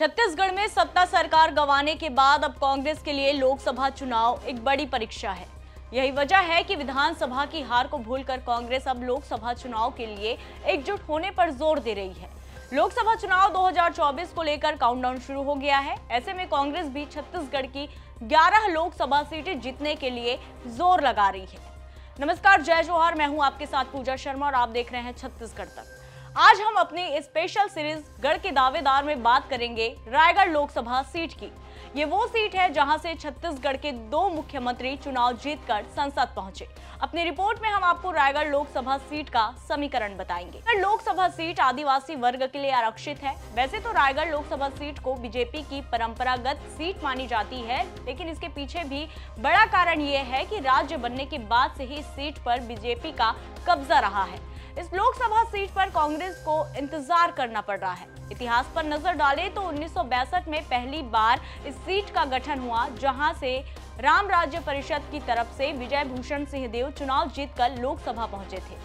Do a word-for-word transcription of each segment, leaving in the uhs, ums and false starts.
छत्तीसगढ़ में सत्ता सरकार गंवाने के बाद अब कांग्रेस के लिए लोकसभा चुनाव एक बड़ी परीक्षा है। यही वजह है कि विधानसभा की हार को भूलकर कांग्रेस अब लोकसभा चुनाव के लिए एकजुट होने पर जोर दे रही है। लोकसभा चुनाव दो हज़ार चौबीस को लेकर काउंटडाउन शुरू हो गया है। ऐसे में कांग्रेस भी छत्तीसगढ़ की ग्यारह लोकसभा सीटें जीतने के लिए जोर लगा रही है। नमस्कार, जय जोहार, मैं हूं आपके साथ पूजा शर्मा और आप देख रहे हैं छत्तीसगढ़ तक। आज हम अपनी स्पेशल सीरीज गढ़ के दावेदार में बात करेंगे रायगढ़ लोकसभा सीट की। ये वो सीट है जहां से छत्तीसगढ़ के दो मुख्यमंत्री चुनाव जीतकर संसद पहुंचे। अपनी रिपोर्ट में हम आपको रायगढ़ लोकसभा सीट का समीकरण बताएंगे। लोकसभा सीट आदिवासी वर्ग के लिए आरक्षित है। वैसे तो रायगढ़ लोकसभा सीट को बीजेपी की परंपरागत सीट मानी जाती है, लेकिन इसके पीछे भी बड़ा कारण ये है कि राज्य बनने के बाद से ही इस सीट पर बीजेपी का कब्जा रहा है। इस लोकसभा सीट पर कांग्रेस को इंतजार करना पड़ रहा है। इतिहास पर नजर डालें तो उन्नीस सौ बासठ में पहली बार इस सीट का गठन हुआ, जहां से राम राज्य परिषद की तरफ से विजय भूषण सिंह देव चुनाव जीतकर लोकसभा पहुंचे थे।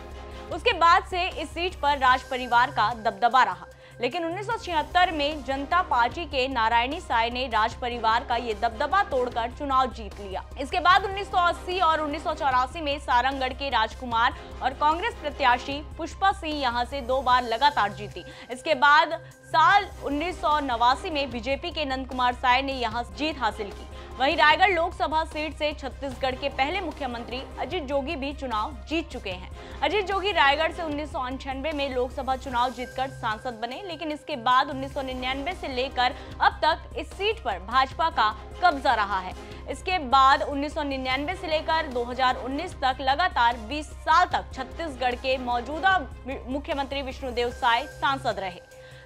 उसके बाद से इस सीट पर राज परिवार का दबदबा रहा, लेकिन उन्नीस सौ छिहत्तर में जनता पार्टी के नारायणी साय ने राज परिवार का ये दबदबा तोड़कर चुनाव जीत लिया। इसके बाद उन्नीस सौ अस्सी और उन्नीस सौ चौरासी में सारंगढ़ के राजकुमार और कांग्रेस प्रत्याशी पुष्पा सिंह यहां से दो बार लगातार जीती। इसके बाद साल उन्नीस सौ नवासी में बीजेपी के नंदकुमार साय ने यहां जीत हासिल की। वहीं रायगढ़ लोकसभा सीट से छत्तीसगढ़ के पहले मुख्यमंत्री अजीत जोगी भी चुनाव जीत चुके हैं। अजीत जोगी रायगढ़ से उन्नीस सौ अंठानवे में लोकसभा चुनाव जीतकर सांसद बने, लेकिन इसके बाद उन्नीस सौ निन्यानवे से लेकर अब तक इस सीट पर भाजपा का कब्जा रहा है। इसके बाद उन्नीस सौ निन्यानवे से लेकर दो हज़ार उन्नीस तक लगातार बीस साल तक छत्तीसगढ़ के मौजूदा मुख्यमंत्री विष्णुदेव साय सांसद रहे।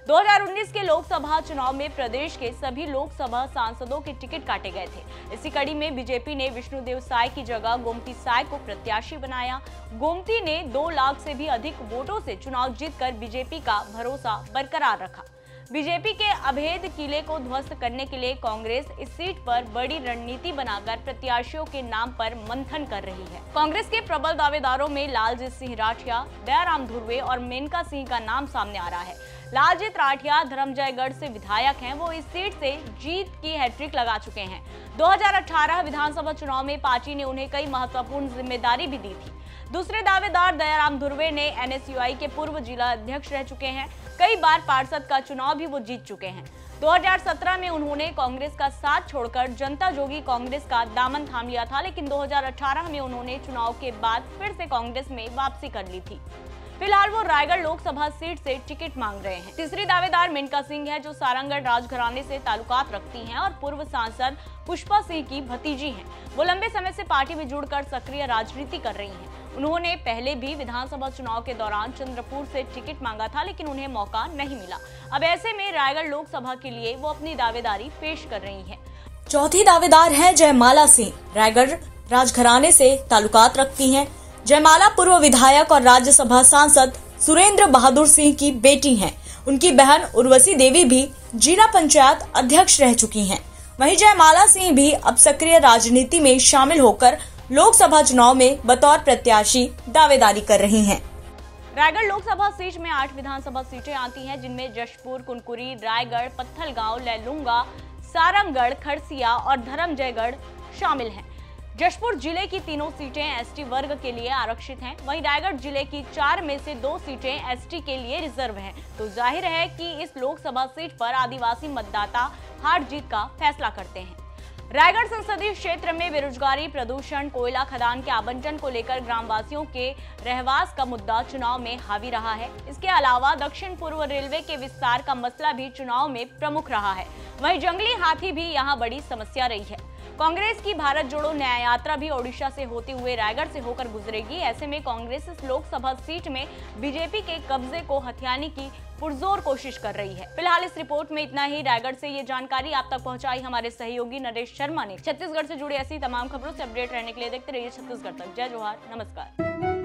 दो हज़ार उन्नीस के लोकसभा चुनाव में प्रदेश के सभी लोकसभा सांसदों के टिकट काटे गए थे। इसी कड़ी में बीजेपी ने विष्णुदेव साय की जगह गोमती साय को प्रत्याशी बनाया। गोमती ने दो लाख से भी अधिक वोटों से चुनाव जीतकर बीजेपी का भरोसा बरकरार रखा। बीजेपी के अभेद किले को ध्वस्त करने के लिए कांग्रेस इस सीट पर बड़ी रणनीति बनाकर प्रत्याशियों के नाम पर मंथन कर रही है। कांग्रेस के प्रबल दावेदारों में लालजीत सिंह राठिया, दया राम ध्रुवे और मेनका सिंह का नाम सामने आ रहा है। लालजीत राठिया धर्मजयगढ़ से विधायक हैं, वो इस सीट से जीत की हैट्रिक लगा चुके हैं। दो हज़ार अठारह विधानसभा चुनाव में पार्टी ने उन्हें कई महत्वपूर्ण जिम्मेदारी भी दी थी। दूसरे दावेदार दयाराम ध्रुवे ने एन एस यू आई के पूर्व जिला अध्यक्ष रह चुके हैं। कई बार पार्षद का चुनाव भी वो जीत चुके हैं। दो हज़ार सत्रह में उन्होंने कांग्रेस का साथ छोड़कर जनता जोगी कांग्रेस का दामन थाम लिया था, लेकिन दो हज़ार अठारह में उन्होंने चुनाव के बाद फिर से कांग्रेस में वापसी कर ली थी। फिलहाल वो रायगढ़ लोकसभा सीट से टिकट मांग रहे हैं। तीसरी दावेदार मेनका सिंह है, जो सारंगढ़ राजघराने से ताल्लुकात रखती हैं और पूर्व सांसद पुष्पा सिंह की भतीजी हैं। वो लंबे समय से पार्टी में जुड़कर सक्रिय राजनीति कर रही हैं। उन्होंने पहले भी विधानसभा चुनाव के दौरान चंद्रपुर से टिकट मांगा था, लेकिन उन्हें मौका नहीं मिला। अब ऐसे में रायगढ़ लोकसभा के लिए वो अपनी दावेदारी पेश कर रही है। चौथी दावेदार है जयमाला सिंह, रायगढ़ राजघराने से ताल्लुकात रखती है। जयमाला पूर्व विधायक और राज्यसभा सांसद सुरेंद्र बहादुर सिंह की बेटी हैं। उनकी बहन उर्वशी देवी भी जिला पंचायत अध्यक्ष रह चुकी हैं। वहीं जयमाला सिंह भी अब सक्रिय राजनीति में शामिल होकर लोकसभा चुनाव में बतौर प्रत्याशी दावेदारी कर रही हैं। रायगढ़ लोकसभा सीट में आठ विधानसभा सीटें आती हैं, जिनमें जशपुर, कुनकुरी, रायगढ़, पत्थलगांव, लैलूंगा, सारमगढ़, खरसिया और धरमजयगढ़ शामिल हैं। जशपुर जिले की तीनों सीटें एस टी वर्ग के लिए आरक्षित हैं, वहीं रायगढ़ जिले की चार में से दो सीटें एस टी के लिए रिजर्व हैं। तो जाहिर है कि इस लोकसभा सीट पर आदिवासी मतदाता हार जीत का फैसला करते हैं। रायगढ़ संसदीय क्षेत्र में बेरोजगारी, प्रदूषण, कोयला खदान के आवंटन को लेकर ग्रामवासियों के रहवास का मुद्दा चुनाव में हावी रहा है। इसके अलावा दक्षिण पूर्व रेलवे के विस्तार का मसला भी चुनाव में प्रमुख रहा है। वहीं जंगली हाथी भी यहाँ बड़ी समस्या रही है। कांग्रेस की भारत जोड़ो न्याय यात्रा भी ओडिशा से होते हुए रायगढ़ से होकर गुजरेगी। ऐसे में कांग्रेस इस लोकसभा सीट में बीजेपी के कब्जे को हथियाने की पुरजोर कोशिश कर रही है। फिलहाल इस रिपोर्ट में इतना ही। रायगढ़ से ये जानकारी आप तक पहुंचाई हमारे सहयोगी नरेश शर्मा ने। छत्तीसगढ़ से जुड़ी ऐसी तमाम खबरों से अपडेट रहने के लिए देखते रहिए छत्तीसगढ़ तक। जय जोहार, नमस्कार।